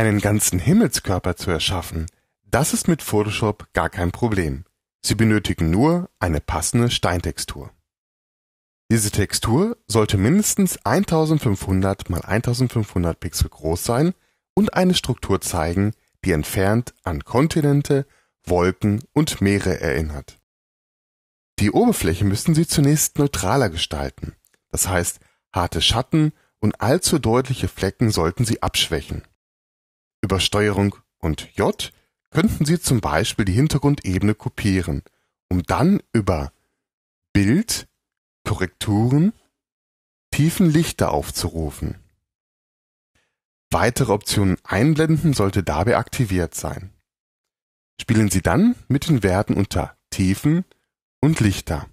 Einen ganzen Himmelskörper zu erschaffen, das ist mit Photoshop gar kein Problem. Sie benötigen nur eine passende Steintextur. Diese Textur sollte mindestens 1500 x 1500 Pixel groß sein und eine Struktur zeigen, die entfernt an Kontinente, Wolken und Meere erinnert. Die Oberfläche müssen Sie zunächst neutraler gestalten, das heißt, harte Schatten und allzu deutliche Flecken sollten Sie abschwächen. Über STRG und J könnten Sie zum Beispiel die Hintergrundebene kopieren, um dann über Bild, Korrekturen, Tiefenlichter aufzurufen. Weitere Optionen einblenden sollte dabei aktiviert sein. Spielen Sie dann mit den Werten unter Tiefen und Lichter.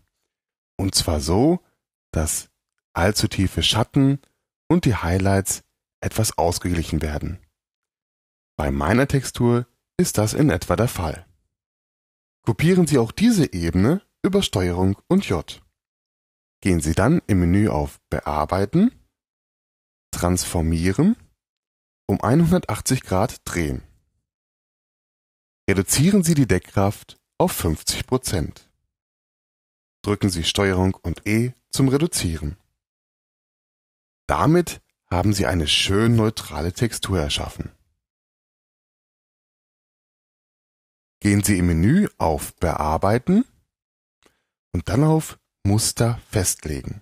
Und zwar so, dass allzu tiefe Schatten und die Highlights etwas ausgeglichen werden. Bei meiner Textur ist das in etwa der Fall. Kopieren Sie auch diese Ebene über STRG und J. Gehen Sie dann im Menü auf Bearbeiten, Transformieren, um 180 Grad drehen. Reduzieren Sie die Deckkraft auf 50%. Drücken Sie STRG und E zum Reduzieren. Damit haben Sie eine schön neutrale Textur erschaffen. Gehen Sie im Menü auf Bearbeiten und dann auf Muster festlegen.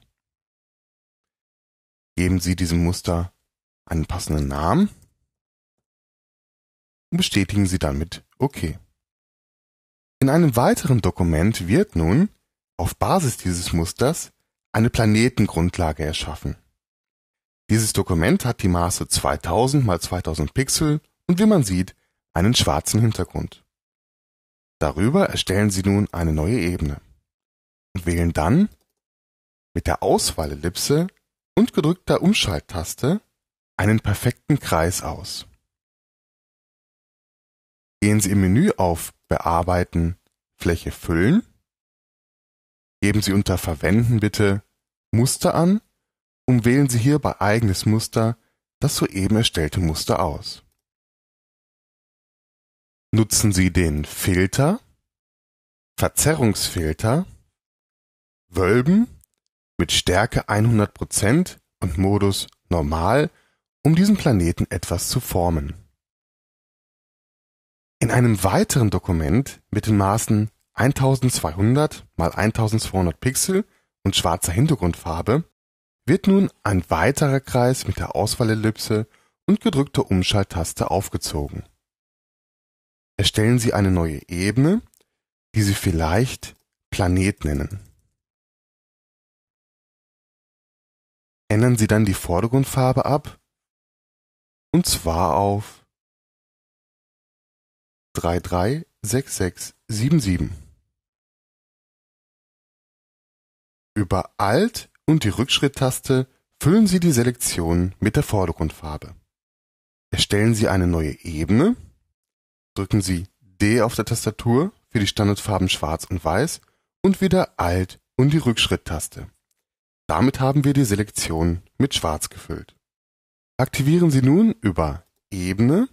Geben Sie diesem Muster einen passenden Namen und bestätigen Sie dann mit OK. In einem weiteren Dokument wird nun auf Basis dieses Musters eine Planetengrundlage erschaffen. Dieses Dokument hat die Maße 2000 x 2000 Pixel und wie man sieht, einen schwarzen Hintergrund. Darüber erstellen Sie nun eine neue Ebene und wählen dann mit der Auswahlellipse und gedrückter Umschalttaste einen perfekten Kreis aus. Gehen Sie im Menü auf Bearbeiten, Fläche füllen, geben Sie unter Verwenden bitte Muster an und wählen Sie hier bei eigenes Muster das soeben erstellte Muster aus. Nutzen Sie den Filter, Verzerrungsfilter, Wölben mit Stärke 100% und Modus Normal, um diesen Planeten etwas zu formen. In einem weiteren Dokument mit den Maßen 1200 x 1200 Pixel und schwarzer Hintergrundfarbe wird nun ein weiterer Kreis mit der Auswahlellipse und gedrückter Umschalttaste aufgezogen. Erstellen Sie eine neue Ebene, die Sie vielleicht Planet nennen. Ändern Sie dann die Vordergrundfarbe ab, und zwar auf 336677. Über Alt und die Rückschritttaste füllen Sie die Selektion mit der Vordergrundfarbe. Erstellen Sie eine neue Ebene. Drücken Sie D auf der Tastatur für die Standardfarben Schwarz und Weiß und wieder Alt und die Rückschritttaste. Damit haben wir die Selektion mit Schwarz gefüllt. Aktivieren Sie nun über Ebene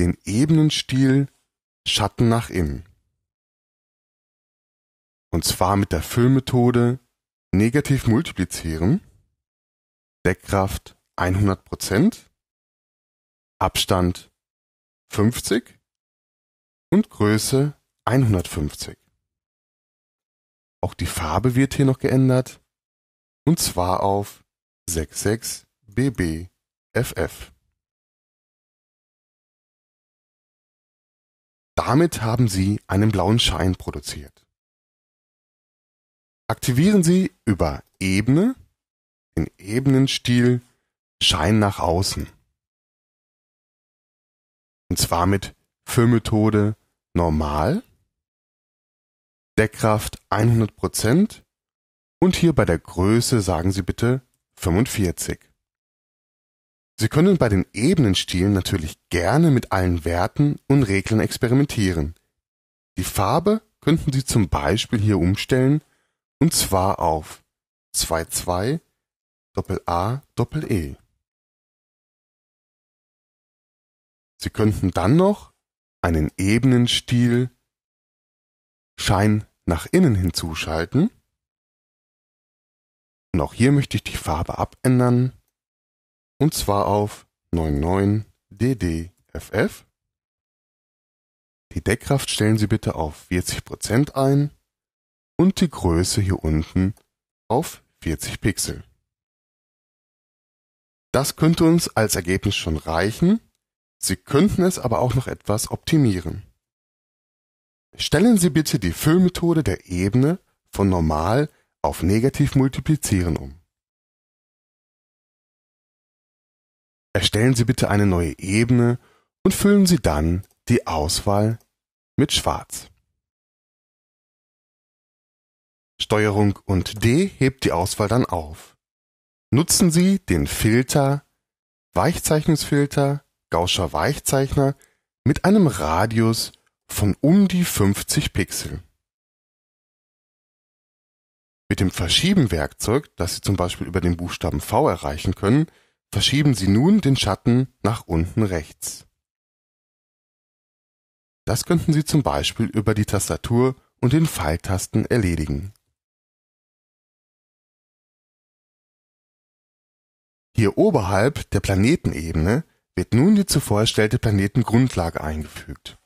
den Ebenenstil Schatten nach innen. Und zwar mit der Füllmethode negativ multiplizieren, Deckkraft 100%, Abstand 50 und Größe 150. Auch die Farbe wird hier noch geändert, und zwar auf 66BBFF. Damit haben Sie einen blauen Schein produziert. Aktivieren Sie über Ebene den Ebenenstil Schein nach außen. Und zwar mit Füllmethode Normal, Deckkraft 100% und hier bei der Größe sagen Sie bitte 45. Sie können bei den Ebenenstilen natürlich gerne mit allen Werten und Regeln experimentieren. Die Farbe könnten Sie zum Beispiel hier umstellen und zwar auf 22 AA E. Sie könnten dann noch einen Ebenenstil Schein nach innen hinzuschalten. Und auch hier möchte ich die Farbe abändern, und zwar auf 99 DDFF. Die Deckkraft stellen Sie bitte auf 40% ein und die Größe hier unten auf 40 Pixel. Das könnte uns als Ergebnis schon reichen. Sie könnten es aber auch noch etwas optimieren. Stellen Sie bitte die Füllmethode der Ebene von normal auf negativ multiplizieren um. Erstellen Sie bitte eine neue Ebene und füllen Sie dann die Auswahl mit Schwarz. STRG und D hebt die Auswahl dann auf. Nutzen Sie den Filter, Weichzeichnungsfilter, Gaußscher Weichzeichner mit einem Radius von um die 50 Pixel. Mit dem Verschieben-Werkzeug, das Sie zum Beispiel über den Buchstaben V erreichen können, verschieben Sie nun den Schatten nach unten rechts. Das könnten Sie zum Beispiel über die Tastatur und den Pfeiltasten erledigen. Hier oberhalb der Planetenebene wird nun die zuvor erstellte Planetengrundlage eingefügt.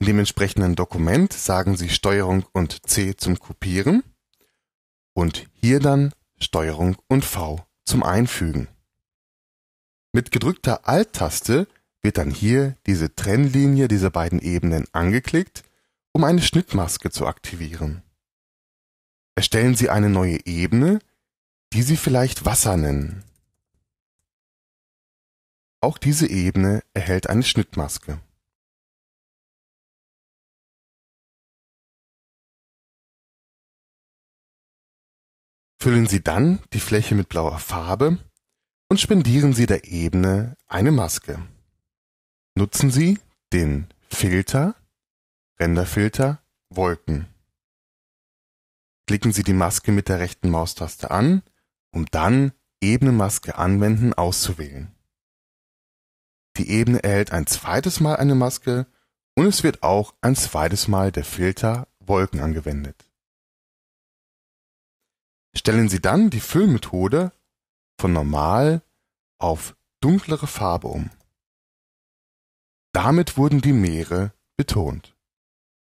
In dem entsprechenden Dokument sagen Sie STRG und C zum Kopieren und hier dann STRG und V zum Einfügen. Mit gedrückter Alt-Taste wird dann hier diese Trennlinie dieser beiden Ebenen angeklickt, um eine Schnittmaske zu aktivieren. Erstellen Sie eine neue Ebene, die Sie vielleicht Wasser nennen. Auch diese Ebene erhält eine Schnittmaske. Füllen Sie dann die Fläche mit blauer Farbe und spendieren Sie der Ebene eine Maske. Nutzen Sie den Filter, Renderfilter, Wolken. Klicken Sie die Maske mit der rechten Maustaste an, um dann Ebene Maske anwenden auszuwählen. Die Ebene erhält ein zweites Mal eine Maske und es wird auch ein zweites Mal der Filter Wolken angewendet. Stellen Sie dann die Füllmethode von normal auf dunklere Farbe um. Damit wurden die Meere betont.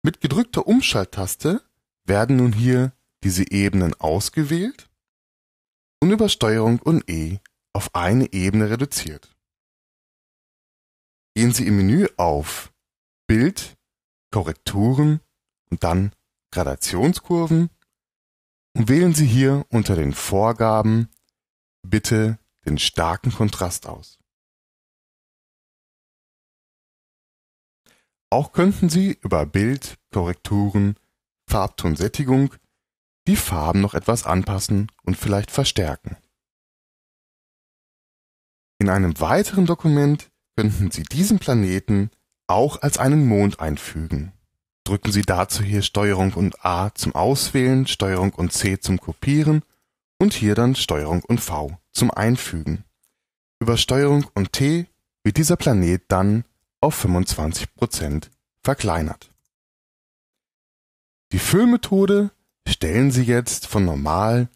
Mit gedrückter Umschalttaste werden nun hier diese Ebenen ausgewählt und über STRG und E auf eine Ebene reduziert. Gehen Sie im Menü auf Bild, Korrekturen und dann Gradationskurven und wählen Sie hier unter den Vorgaben bitte den starken Kontrast aus. Auch könnten Sie über Bild, Korrekturen, Farbtonsättigung die Farben noch etwas anpassen und vielleicht verstärken. In einem weiteren Dokument könnten Sie diesen Planeten auch als einen Mond einfügen. Drücken Sie dazu hier STRG und A zum Auswählen, STRG und C zum Kopieren und hier dann STRG und V zum Einfügen. Über STRG und T wird dieser Planet dann auf 25% verkleinert. Die Füllmethode stellen Sie jetzt von normal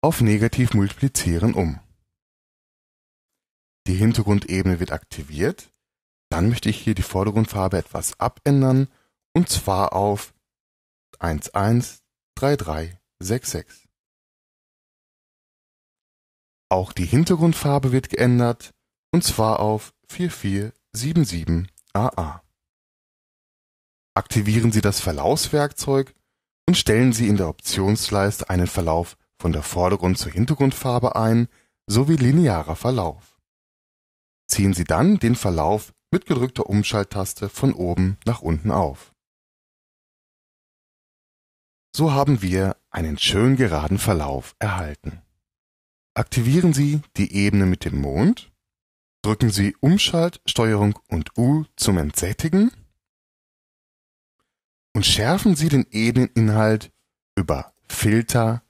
auf negativ multiplizieren um. Die Hintergrundebene wird aktiviert. Dann möchte ich hier die Vordergrundfarbe etwas abändern und zwar auf 113366. Auch die Hintergrundfarbe wird geändert und zwar auf 4477AA. Aktivieren Sie das Verlaufswerkzeug und stellen Sie in der Optionsleiste einen Verlauf von der Vordergrund- zur Hintergrundfarbe ein, sowie linearer Verlauf. Ziehen Sie dann den Verlauf mit gedrückter Umschalttaste von oben nach unten auf. So haben wir einen schön geraden Verlauf erhalten. Aktivieren Sie die Ebene mit dem Mond, drücken Sie Umschalt, STRG und U zum Entsättigen und schärfen Sie den Ebeneninhalt über Filter,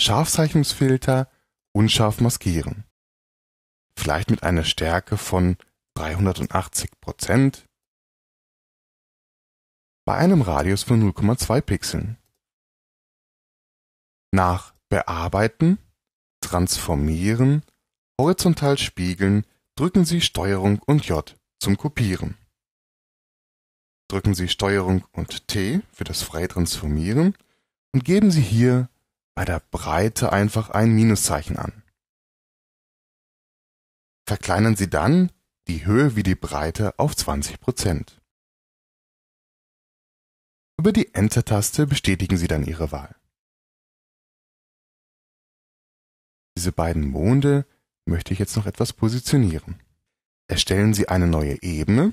Scharfzeichnungsfilter, unscharf maskieren. Vielleicht mit einer Stärke von 380% bei einem Radius von 0,2 Pixeln. Nach Bearbeiten, Transformieren, Horizontal spiegeln drücken Sie STRG und J zum Kopieren. Drücken Sie STRG und T für das freie Transformieren und geben Sie hier bei der Breite einfach ein Minuszeichen an. Verkleinern Sie dann die Höhe wie die Breite auf 20%. Über die Enter-Taste bestätigen Sie dann Ihre Wahl. Diese beiden Monde möchte ich jetzt noch etwas positionieren. Erstellen Sie eine neue Ebene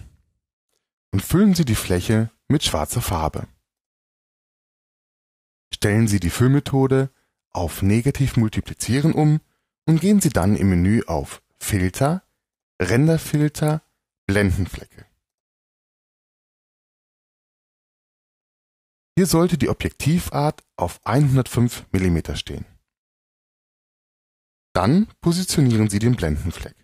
und füllen Sie die Fläche mit schwarzer Farbe. Stellen Sie die Füllmethode auf Negativ multiplizieren um und gehen Sie dann im Menü auf Filter, Renderfilter, Blendenflecke. Hier sollte die Objektivart auf 105 mm stehen. Dann positionieren Sie den Blendenfleck.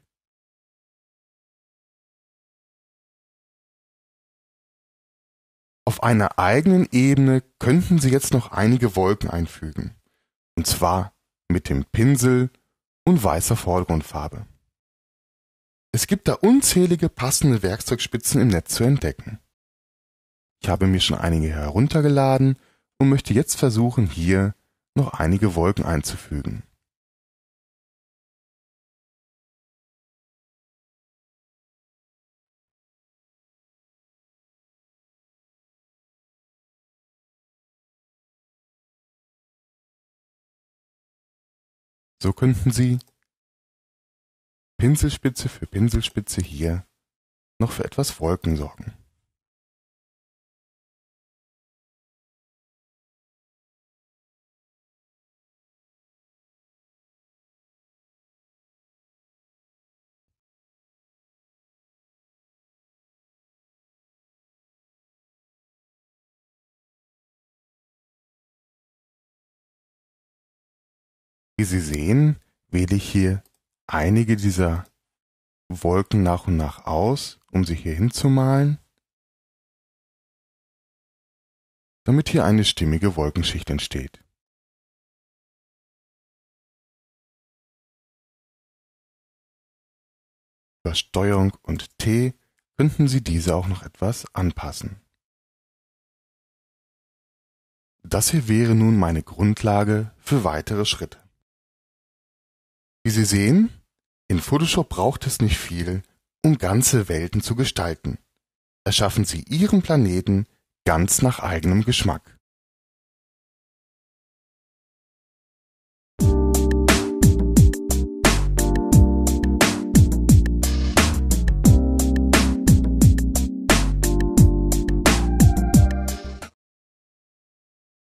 Auf einer eigenen Ebene könnten Sie jetzt noch einige Wolken einfügen, und zwar mit dem Pinsel und weißer Vordergrundfarbe. Es gibt da unzählige passende Werkzeugspitzen im Netz zu entdecken. Ich habe mir schon einige heruntergeladen und möchte jetzt versuchen, hier noch einige Wolken einzufügen. So könnten Sie Pinselspitze für Pinselspitze hier noch für etwas Wolken sorgen. Wie Sie sehen, wähle ich hier einige dieser Wolken nach und nach aus, um sie hier hinzumalen, damit hier eine stimmige Wolkenschicht entsteht. Über STRG und T könnten Sie diese auch noch etwas anpassen. Das hier wäre nun meine Grundlage für weitere Schritte. Wie Sie sehen, in Photoshop braucht es nicht viel, um ganze Welten zu gestalten. Erschaffen Sie Ihren Planeten ganz nach eigenem Geschmack.